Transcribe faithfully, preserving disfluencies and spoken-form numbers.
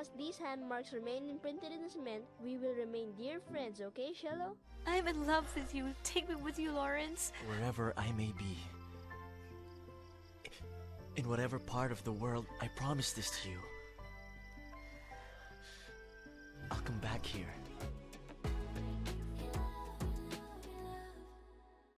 as these handmarks remain imprinted in the cement, we will remain dear friends, okay, Shello? I'm in love with you. Take me with you, Lawrence. Wherever I may be. In whatever part of the world, I promise this to you. I'll come back here.